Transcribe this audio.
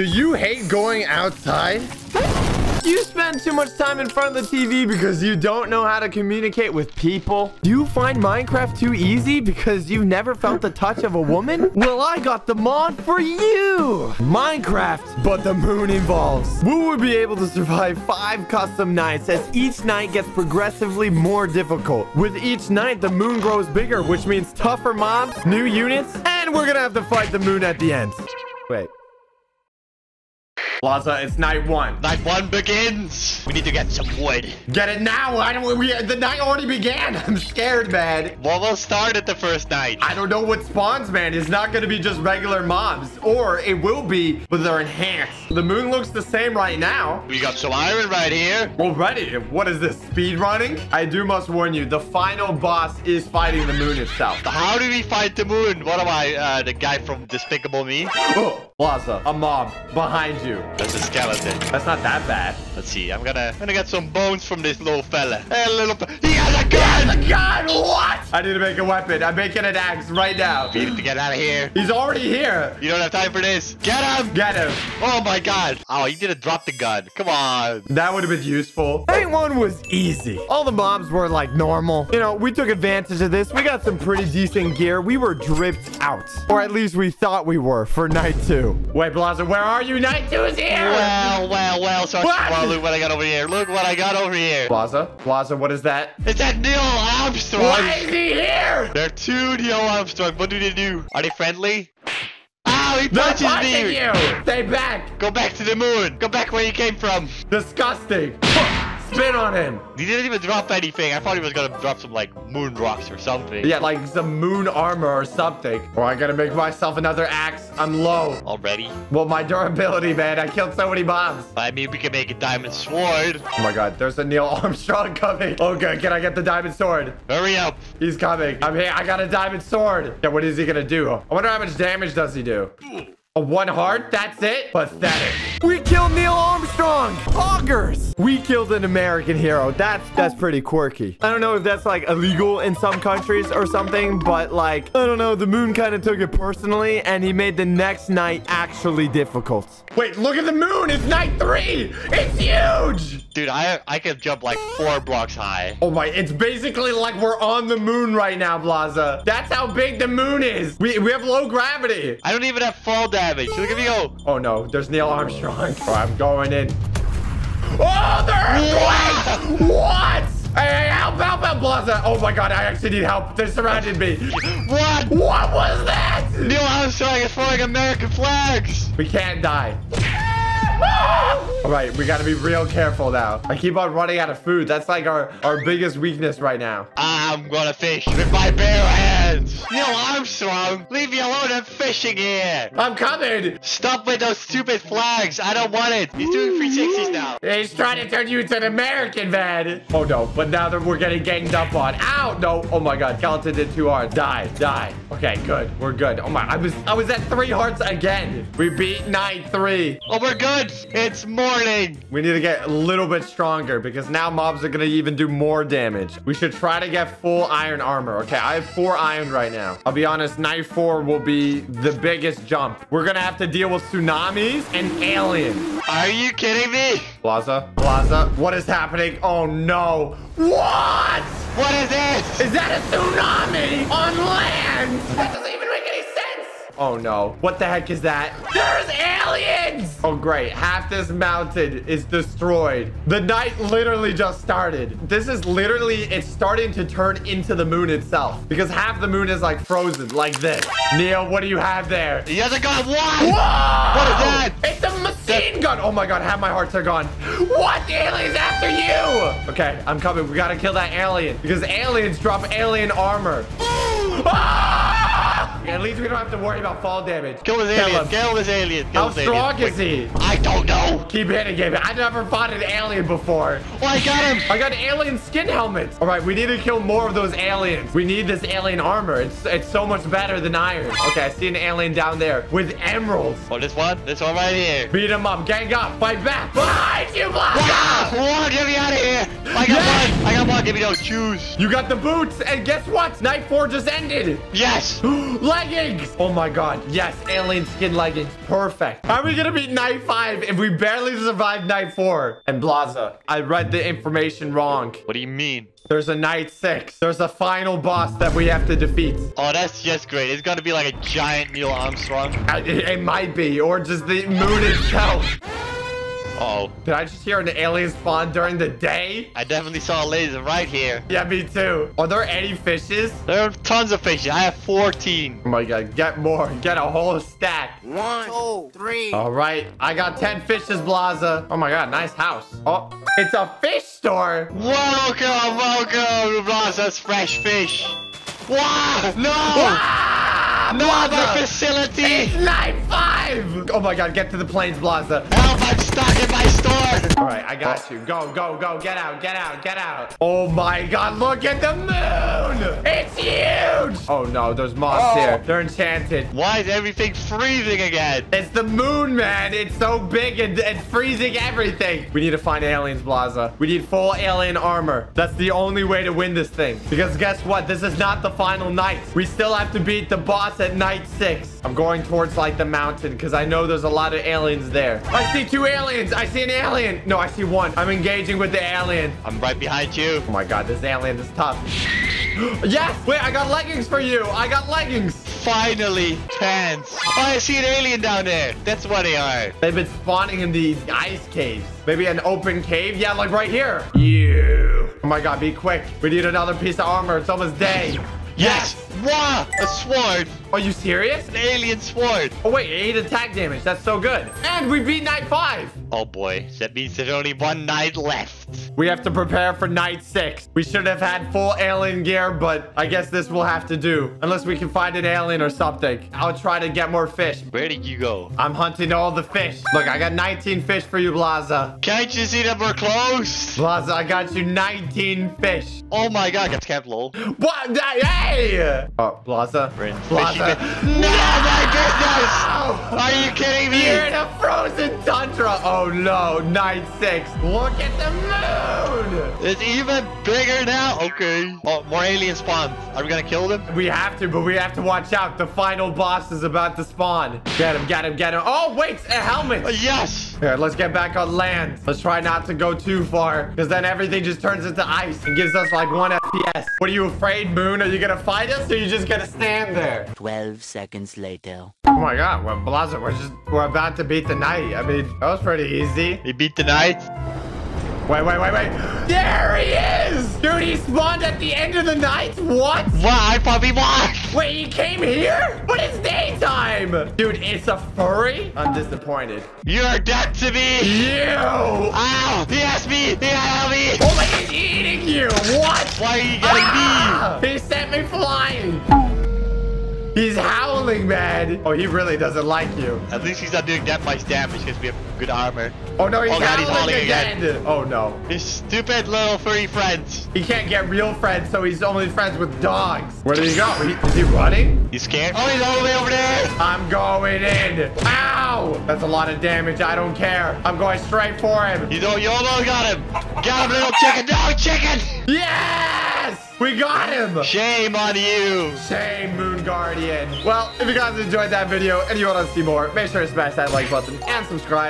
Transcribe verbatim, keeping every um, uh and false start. Do you hate going outside? You spend too much time in front of the T V because you don't know how to communicate with people? Do you find Minecraft too easy because you've never felt the touch of a woman? Well, I got the mod for you! Minecraft, but the moon involves. We will be able to survive five custom nights as each night gets progressively more difficult. With each night, the moon grows bigger, which means tougher mobs, new units, and we're gonna have to fight the moon at the end. Wait. Plaza, it's night one. Night one begins. We need to get some wood. Get it now. I don't. We, the night already began. I'm scared, man. Well, we'll start at the first night. I don't know what spawns, man. It's not going to be just regular mobs, or it will be, but they're enhanced. The moon looks the same right now. We got some iron right here. Already? What is this? Speed running? I do must warn you. The final boss is fighting the moon itself. How do we fight the moon? What am I, uh, the guy from Despicable Me? Oh, Plaza, a mob behind you. That's a skeleton. That's not that bad. Let's see. I'm gonna, I'm gonna get some bones from this little fella. Hey, little. He has a gun. He has a gun. What? I need to make a weapon. I'm making an axe right now. We need to get out of here. He's already here. You don't have time for this. Get him. Get him. Oh my God. Oh, he didn't drop the gun. Come on. That would have been useful. Night one was easy. All the mobs were like normal. You know, we took advantage of this. We got some pretty decent gear. We were dripped out, or at least we thought we were for night two. Wait, Blazer, where are you? Night two is. Here. Well, well, well, so well, look what I got over here. Look what I got over here. Plaza, Plaza, what is that? It's that Neil Armstrong. Why is he here? They're two Neil Armstrong. What do they do? Are they friendly? Oh, he punches me. You. Stay back. Go back to the moon. Go back where you came from. Disgusting. Spin on him. He didn't even drop anything. I thought he was gonna drop some like moon rocks or something. Yeah, like some moon armor or something. Or I gotta make myself another axe. I'm low already. Well, my durability, man. I killed so many mobs. I mean, we can make a diamond sword. Oh my God, there's a Neil Armstrong coming. Okay, can I get the diamond sword? Hurry up. He's coming. I'm here. I got a diamond sword. Yeah, what is he gonna do? I wonder how much damage does he do. A one heart? That's it? Pathetic. We killed Neil Armstrong. Poggers. We killed an American hero. That's that's pretty quirky. I don't know if that's like illegal in some countries or something, but like, I don't know. The moon kind of took it personally and he made the next night actually difficult. Wait, look at the moon. It's night three. It's huge. Dude, I I could jump like four blocks high. Oh my, it's basically like we're on the moon right now, Blaza. That's how big the moon is. We, we have low gravity. I don't even have fall down. Damage. Look at me go. Oh no, there's Neil Armstrong. Oh, I'm going in. Oh, the earthquake! What? Hey, help, help, help, Plaza. Oh my God, I actually need help. They surrounded me. What? What was that? Neil Armstrong is flying American flags. We can't die. All right, we gotta be real careful now. I keep on running out of food. That's like our, our biggest weakness right now. I'm gonna fish with my bare hands. Neil Armstrong, leave me alone. I'm fishing here. I'm coming. Stop with those stupid flags. I don't want it. He's doing three sixties now. He's trying to turn you into an American, man. Oh no, but now that we're getting ganged up on. Ow, no. Oh my God, skeleton did two hearts. Die, die. Okay, good. We're good. Oh my, I was, I was at three hearts again. We beat night three. Oh, we're good. It's morning. We need to get a little bit stronger because now mobs are going to even do more damage. We should try to get full iron armor. Okay, I have four iron right now. I'll be honest, night four will be the biggest jump. We're going to have to deal with tsunamis and aliens. Are you kidding me? Plaza, Plaza, what is happening? Oh no. What? What is this? Is that a tsunami on land? That doesn't even make any sense. Oh no. What the heck is that? There's aliens! Oh great. Half this mountain is destroyed. The night literally just started. This is literally, it's starting to turn into the moon itself. Because half the moon is like frozen like this. Neil, what do you have there? He hasn't got one! Whoa! What is that? It's a machine gun! Oh my God, half my hearts are gone. What? The alien's after you! Okay, I'm coming. We gotta kill that alien. Because aliens drop alien armor. Ah! At least we don't have to worry about fall damage. Kill this alien. Kill this alien. How strong is he? I don't know. Keep hitting him. I never fought an alien before. Oh, I got him. I got alien skin helmets. All right, we need to kill more of those aliens. We need this alien armor. It's it's so much better than iron. Okay, I see an alien down there with emeralds. Oh, this one? This one right here. Beat him up. Gang up. Fight back. Behind you, Blaza. Wow. Get me out of here. I got yes. one. I got one. Give me those shoes. You got the boots. And guess what? Night four just ended. Yes. Let's leggings. Oh my god. Yes, alien skin leggings. Perfect. How are we gonna beat night five if we barely survived night four? And Blaza, I read the information wrong. What do you mean? There's a night six. There's a final boss that we have to defeat. Oh, that's just great. It's gonna be like a giant Neil Armstrong. It, it might be, or just the moon itself. Uh-oh. Did I just hear an alien spawn during the day? I definitely saw a laser right here. Yeah, me too. Are there any fishes? There are tons of fishes. I have fourteen. Oh my god, get more. Get a whole stack. One, two, three. All right, I got ten fishes, Blaza. Oh my god, nice house. Oh, it's a fish store. Welcome, welcome to Blaza's fresh fish. Wow, no. Wow. Not the facility! It's night five! Oh my god, get to the planes, Blaza. Help, I'm stuck in my store! Alright, I got oh. you. Go, go, go. Get out, get out, get out. Oh my god, look at the moon! It's huge! Oh no, there's moths oh. here. They're enchanted. Why is everything freezing again? It's the moon, man. It's so big and, and freezing everything. We need to find aliens, Blaza. We need full alien armor. That's the only way to win this thing. Because guess what? This is not the final night. We still have to beat the boss at night six. I'm going towards like the mountain because I know there's a lot of aliens there. I see two aliens. I see an alien. No, I see one. I'm engaging with the alien. I'm right behind you. Oh my god, this alien is tough. Yes! Wait, I got leggings for you. I got leggings. Finally, pants. Oh, I see an alien down there. That's what they are. They've been spawning in these ice caves. Maybe an open cave. Yeah, like right here. You. Oh my god, be quick. We need another piece of armor. It's almost day. Yes! Wow! A sword! Are you serious? An alien sword! Oh wait, eight attack damage. That's so good. And we beat night five! Oh boy, that means there's only one night left. We have to prepare for night six. We should have had full alien gear, but I guess this will have to do. Unless we can find an alien or something. I'll try to get more fish. Where did you go? I'm hunting all the fish. Look, I got nineteen fish for you, Blaza. Can't you see that we're close? Blaza, I got you nineteen fish. Oh my god, that's kept low. What? Hey! Oh, Blaza. We're in Blaza. No, my goodness! No! Are you kidding me? You're in a frozen tundra. Oh, no. Night six. Look at the moon. It's even bigger now. Okay. Oh, more alien spawns. Are we going to kill them? We have to, but we have to watch out. The final boss is about to spawn. Get him, get him, get him. Oh, wait. A helmet. Yes. Here, let's get back on land. Let's try not to go too far, because then everything just turns into ice and gives us like one F P S. What are you afraid, Moon? Are you gonna fight us, or are you just gonna stand there? Twelve seconds later. Oh my God, we're Blaza. We're just we're about to beat the night. I mean, that was pretty easy. We beat the night. Wait, wait, wait, wait. There he is! Dude, he spawned at the end of the night? What? Why, puppy boy? Wait, he came here? But it's daytime! Dude, it's a furry? I'm disappointed. You're dead to me! You! Ow! He has me! He has me! Oh my god, he's eating you! What? Why are you getting ah! me? He sent me flying! He's howling, man. Oh, he really doesn't like you. At least he's not doing that much damage because we have good armor. Oh, no, he's, oh, howling, God, he's howling again. again. Oh, no. His stupid little furry friends. He can't get real friends, so he's only friends with dogs. Where did he go? He, is he running? He's scared. Oh, he's all the way over there. I'm going in. Ow. That's a lot of damage. I don't care. I'm going straight for him. You don't, you almost got him. Got him, little chicken. No, chicken. Yes. We got him! Shame on you! Shame, Moon Guardian. Well, if you guys enjoyed that video and you want to see more, make sure to smash that like button and subscribe.